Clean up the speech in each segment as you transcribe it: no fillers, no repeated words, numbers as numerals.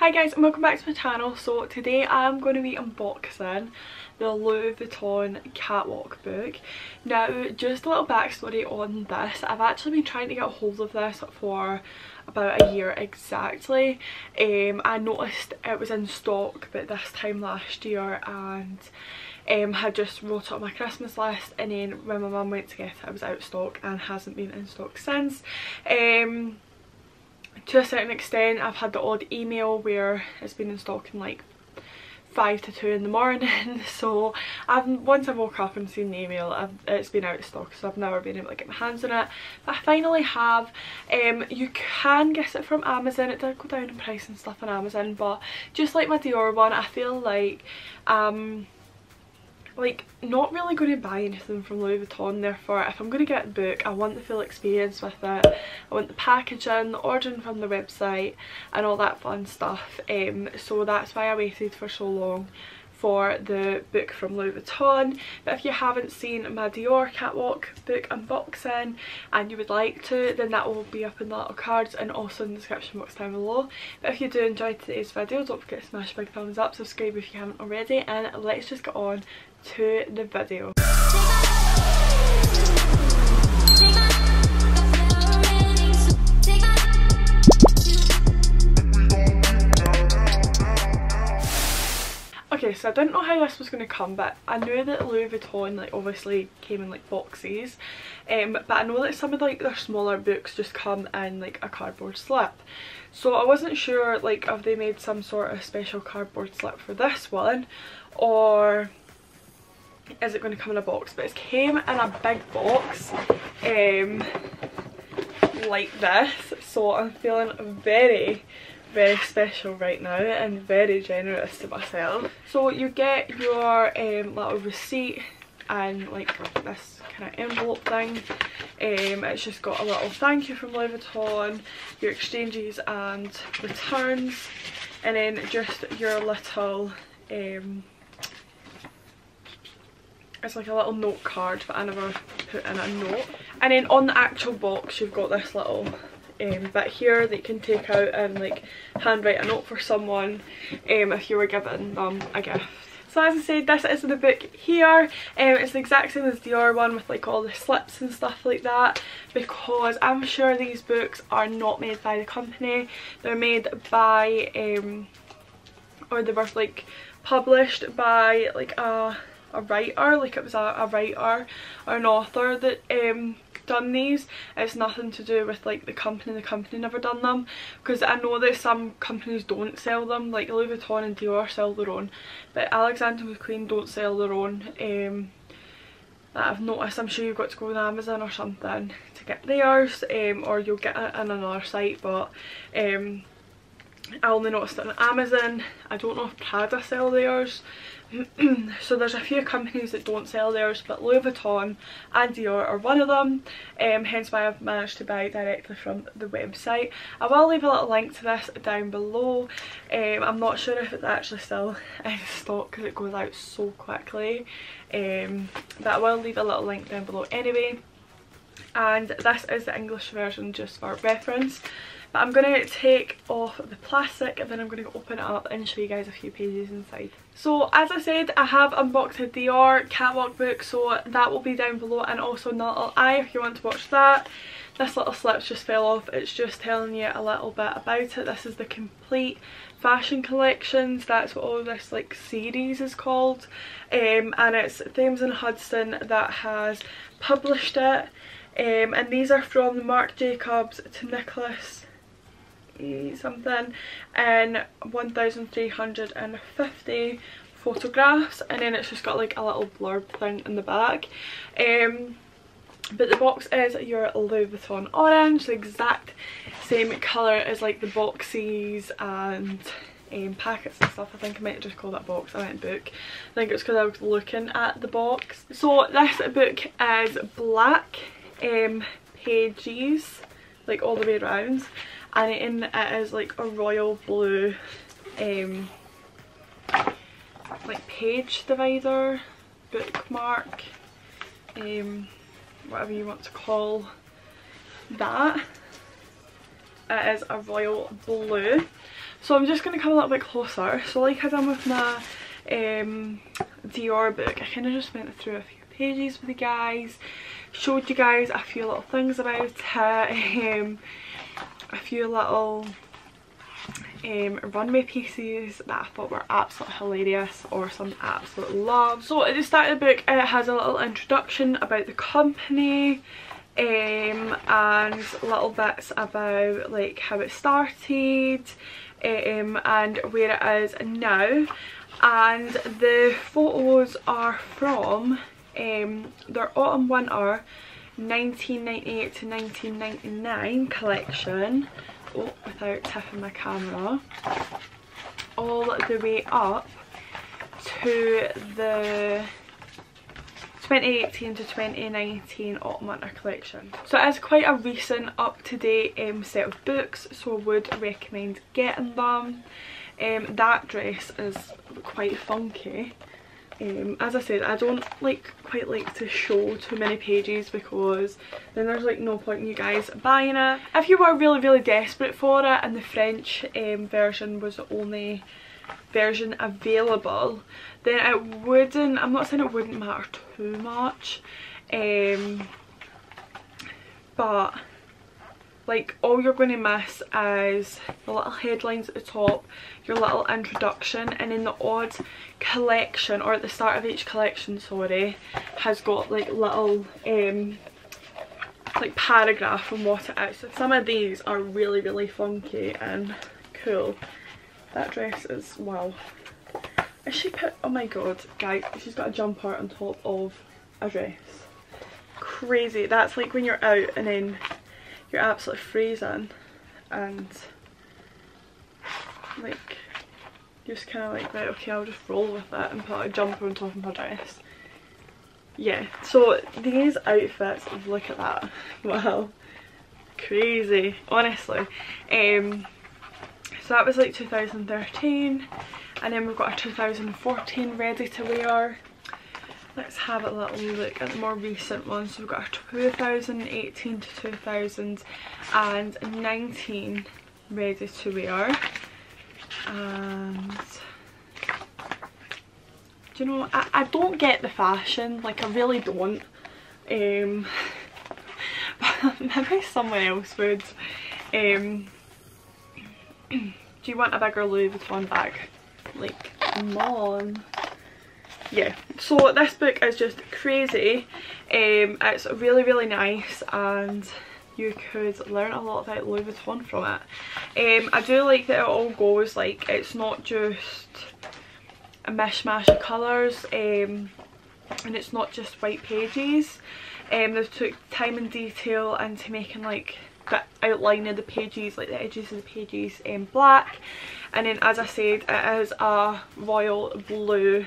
Hi guys and welcome back to my channel. So today I'm going to be unboxing the Louis Vuitton catwalk book. Now just a little backstory on this, I've actually been trying to get a hold of this for about a year exactly. I noticed it was in stock but this time last year and had just wrote up my Christmas list, and then when my mum went to get it, it was out of stock and hasn't been in stock since. To a certain extent I've had the odd email where it's been in stock in like 5 to 2 in the morning, so once I woke up and seen the email, it's been out of stock, so I've never been able to get my hands on it, but I finally have. You can get it from Amazon. It did go down in price and stuff on Amazon, but just like my Dior one, I feel like not really going to buy anything from Louis Vuitton, therefore if I'm going to get the book I want the full experience with it. I want the packaging, the ordering from the website and all that fun stuff. So that's why I waited for so long for the book from Louis Vuitton. But if you haven't seen my Dior catwalk book unboxing and you would like to, then that will be up in the little cards and also in the description box down below. But if you do enjoy today's video, don't forget to smash a big thumbs up, subscribe if you haven't already, and let's just get on to the video. Okay, so I didn't know how this was going to come, but I knew that Louis Vuitton obviously came in boxes, but I know that some of their smaller books just come in a cardboard slip, so I wasn't sure if they made some sort of special cardboard slip for this one or is it going to come in a box. But it came in a big box like this, so I'm feeling very, very special right now and very generous to myself. So you get your little receipt and this kind of envelope thing. It's just got a little thank you from Louis Vuitton, your exchanges and returns, and then just your little it's like a little note card, but I never put in a note. And then on the actual box you've got this little bit here that you can take out and handwrite a note for someone if you were giving them a gift. So as I said, this is the book here. It's the exact same as the Dior one with all the slips and stuff like that, because I'm sure these books are not made by the company. They're made by or they were published by a writer, it was a writer or an author that done these. It's nothing to do with the company. The company never done them, because I know that some companies don't sell them, Louis Vuitton and Dior sell their own, but Alexander McQueen don't sell their own. That I've noticed. I'm sure you've got to go on Amazon or something to get theirs, or you'll get it on another site, but I only noticed it on Amazon. I don't know if Prada sell theirs. So there's a few companies that don't sell theirs, but Louis Vuitton and Dior are one of them, hence why I've managed to buy directly from the website. I will leave a little link to this down below. I'm not sure if it's actually still in stock because it goes out so quickly, but I will leave a little link down below anyway. And this is the English version just for reference. But I'm going to take off the plastic and then I'm going to open it up and show you guys a few pages inside. So as I said, I have unboxed a Dior catwalk book, so that will be down below, and also in the little eye if you want to watch that. This little slip's just fell off. It's just telling you a little bit about it. This is the complete fashion collections. That's what all this series is called, and it's Thames and Hudson that has published it. And these are from Marc Jacobs to Nicholas something, and 1,350 photographs, and then it's just got a little blurb thing in the back. But the box is your Louis Vuitton orange, the exact same colour as the boxes and packets and stuff. I think I might just call that box, I meant book. I think it's because I was looking at the box. So this book is black pages all the way around, and it is a royal blue page divider, bookmark, whatever you want to call that. It is a royal blue. So I'm just going to come a little bit closer. So like I done with my Dior book, I kind of just went through a few pages with you guys, showed you guys a few little things about it, a few little runway pieces that I thought were absolutely hilarious or some absolute love. So at the start of the book it has a little introduction about the company, and little bits about like how it started and where it is now, and the photos are from their autumn winter 1998 to 1999 collection, oh, without tipping my camera, all the way up to the 2018 to 2019 autumn winter collection. So it is quite a recent, up-to-date set of books, so I would recommend getting them. That dress is quite funky. As I said, I don't quite like to show too many pages because then there's like no point in you guys buying it. If you were really desperate for it and the French version was the only version available, then it wouldn't, I'm not saying it wouldn't matter too much, but like all you're going to miss is the little headlines at the top, your little introduction, and in the odd collection, or at the start of each collection, sorry, has got like little like paragraph on what it is. So some of these are really funky and cool. That dress is, wow. Is she put, oh my god, guys, she's got a jumper on top of a dress. Crazy. That's like when you're out and then you're absolutely freezing and like you're just kind of like, right, okay, I'll just roll with it and put a jumper on top of my dress. Yeah, so these outfits, look at that, wow, crazy, honestly. So that was like 2013, and then we've got a 2014 ready to wear. Let's have a little look at the more recent ones. So we've got a 2018 to 2019 ready to wear. And do you know, I don't get the fashion, like I really don't. But maybe someone else would. Do you want a bigger Louis Vuitton bag? Like, come on. Yeah, so this book is just crazy. It's really nice, and you could learn a lot about Louis Vuitton from it. I do like that it all goes, like, it's not just a mishmash of colours, and it's not just white pages. They've took time and detail into making like the outline of the pages, like the edges of the pages, in black, and then as I said, it is a royal blue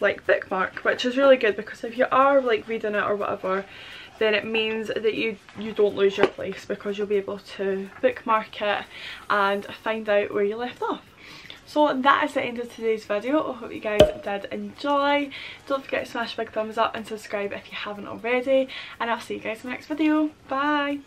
like bookmark, which is really good because if you are like reading it or whatever, then it means that you don't lose your place because you'll be able to bookmark it and find out where you left off. So that is the end of today's video. I hope you guys did enjoy. Don't forget to smash a big thumbs up and subscribe if you haven't already, and I'll see you guys in the next video. Bye.